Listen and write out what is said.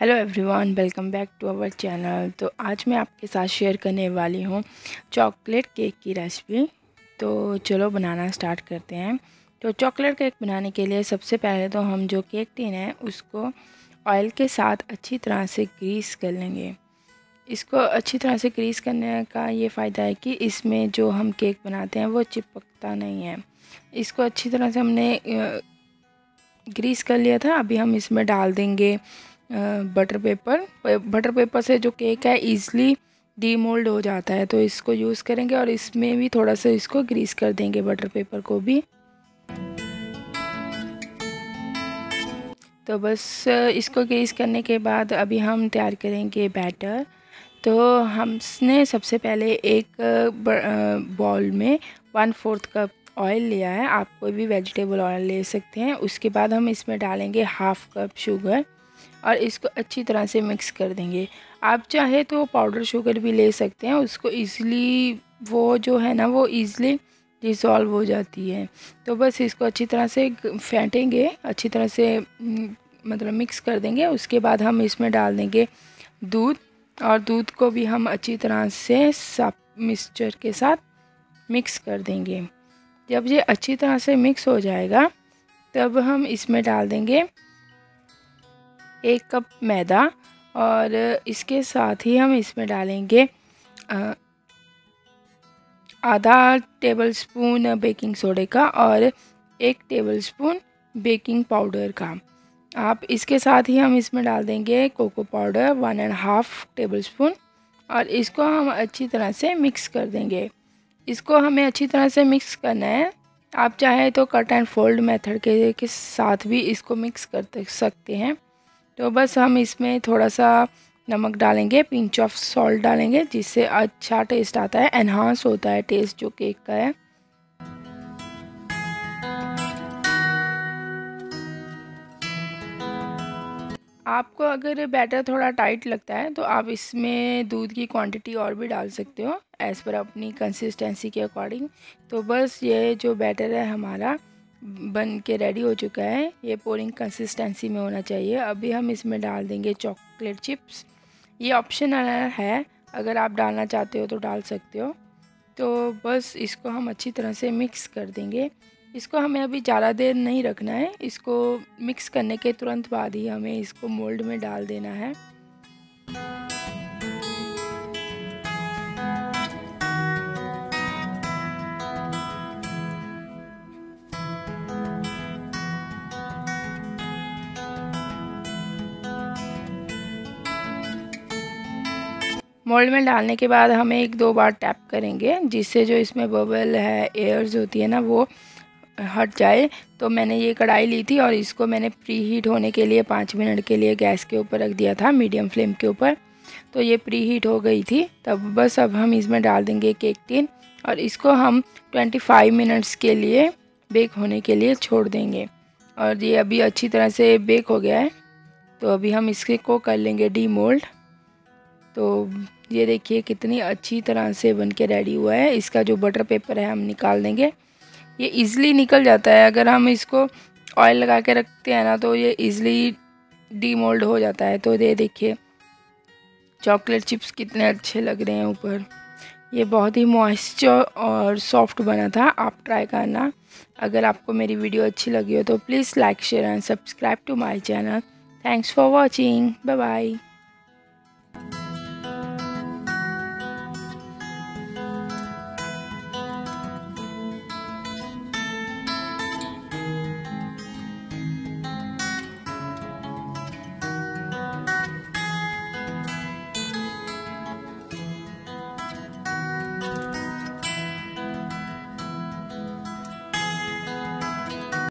Hello everyone, welcome back to our channel. तो आज मैं आपके साथ शेयर करने वाली हूँ चॉकलेट केक की रेसिपी। तो चलो बनाना स्टार्ट करते हैं। तो चॉकलेट केक बनाने के लिए सबसे पहले तो हम जो केक टिन है उसको ऑयल के साथ अच्छी तरह से ग्रीस कर लेंगे। इसको अच्छी तरह से ग्रीस करने का ये फ़ायदा है कि इसमें जो हम केक बनाते हैं वो चिपकता नहीं है। इसको अच्छी तरह से हमने ग्रीस कर लिया था। अभी हम इसमें डाल देंगे बटर पेपर। बटर पेपर से जो केक है ईज़िली डीमोल्ड हो जाता है, तो इसको यूज़ करेंगे और इसमें भी थोड़ा सा इसको ग्रीस कर देंगे बटर पेपर को भी। तो बस इसको ग्रीस करने के बाद अभी हम तैयार करेंगे बैटर। तो हमने सबसे पहले एक बॉल में 1/4 कप ऑयल लिया है। आप कोई भी वेजिटेबल ऑयल ले सकते हैं। उसके बाद हम इसमें डालेंगे 1/2 कप शुगर और इसको अच्छी तरह से मिक्स कर देंगे। आप चाहे तो पाउडर शुगर भी ले सकते हैं, उसको ईज़िली वो जो है ना वो ईज़िली डिसॉल्व हो जाती है। तो बस इसको अच्छी तरह से फेंटेंगे, अच्छी तरह से मतलब मिक्स कर देंगे। उसके बाद हम इसमें डाल देंगे दूध और दूध को भी हम अच्छी तरह से साफ मिक्सचर के साथ मिक्स कर देंगे। जब ये अच्छी तरह से मिक्स हो जाएगा तब हम इसमें डाल देंगे 1 कप मैदा और इसके साथ ही हम इसमें डालेंगे 1/2 टेबलस्पून बेकिंग सोडे का और 1 टेबलस्पून बेकिंग पाउडर का। आप इसके साथ ही हम इसमें डाल देंगे कोको पाउडर 1.5 टेबलस्पून और इसको हम अच्छी तरह से मिक्स कर देंगे। इसको हमें अच्छी तरह से मिक्स करना है। आप चाहे तो कट एंड फोल्ड मेथड के साथ भी इसको मिक्स कर सकते हैं। तो बस हम इसमें थोड़ा सा नमक डालेंगे, पिंच ऑफ सॉल्ट डालेंगे, जिससे अच्छा टेस्ट आता है, एनहांस होता है टेस्ट जो केक का है। आपको अगर बैटर थोड़ा टाइट लगता है तो आप इसमें दूध की क्वांटिटी और भी डाल सकते हो एज़ पर अपनी कंसिस्टेंसी के अकॉर्डिंग। तो बस ये जो बैटर है हमारा बन के रेडी हो चुका है। ये पोरिंग कंसिस्टेंसी में होना चाहिए। अभी हम इसमें डाल देंगे चॉकलेट चिप्स। ये ऑप्शनल है, अगर आप डालना चाहते हो तो डाल सकते हो। तो बस इसको हम अच्छी तरह से मिक्स कर देंगे। इसको हमें अभी ज़्यादा देर नहीं रखना है। इसको मिक्स करने के तुरंत बाद ही हमें इसको मोल्ड में डाल देना है। मोल्ड में डालने के बाद हमें 1-2 बार टैप करेंगे, जिससे जो इसमें बबल है, एयर्स होती है ना, वो हट जाए। तो मैंने ये कढ़ाई ली थी और इसको मैंने प्री हीट होने के लिए 5 मिनट के लिए गैस के ऊपर रख दिया था, मीडियम फ्लेम के ऊपर। तो ये प्री हीट हो गई थी। तब बस अब हम इसमें डाल देंगे केक टिन और इसको हम 25 मिनट्स के लिए बेक होने के लिए छोड़ देंगे। और ये अभी अच्छी तरह से बेक हो गया है। तो अभी हम इसके को कर लेंगे डीमोल्ड। तो ये देखिए कितनी अच्छी तरह से बनके रेडी हुआ है। इसका जो बटर पेपर है हम निकाल देंगे। ये इज़िली निकल जाता है। अगर हम इसको ऑयल लगा के रखते हैं ना तो ये इज़िली डीमोल्ड हो जाता है। तो ये देखिए चॉकलेट चिप्स कितने अच्छे लग रहे हैं ऊपर। ये बहुत ही मॉइस्चर और सॉफ्ट बना था। आप ट्राई करना। अगर आपको मेरी वीडियो अच्छी लगी हो तो please like, share and subscribe to my channel. Thanks for watching. Bye bye.